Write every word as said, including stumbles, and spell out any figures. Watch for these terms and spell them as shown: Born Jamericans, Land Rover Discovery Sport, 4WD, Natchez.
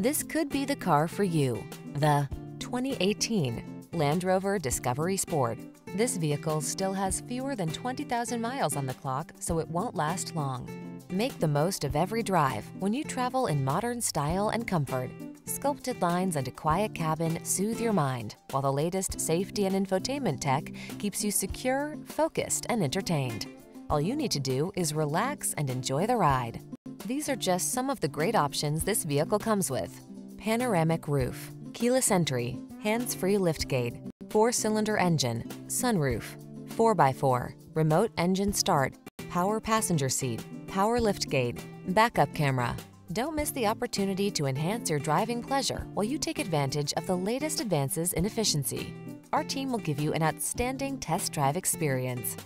This could be the car for you. The twenty eighteen Land Rover Discovery Sport. This vehicle still has fewer than twenty thousand miles on the clock, so it won't last long. Make the most of every drive when you travel in modern style and comfort. Sculpted lines and a quiet cabin soothe your mind, while the latest safety and infotainment tech keeps you secure, focused, and entertained. All you need to do is relax and enjoy the ride. These are just some of the great options this vehicle comes with: panoramic roof, keyless entry, hands-free liftgate, four-cylinder engine, sunroof, four by four, remote engine start, power passenger seat, power liftgate, backup camera. Don't miss the opportunity to enhance your driving pleasure while you take advantage of the latest advances in efficiency. Our team will give you an outstanding test drive experience.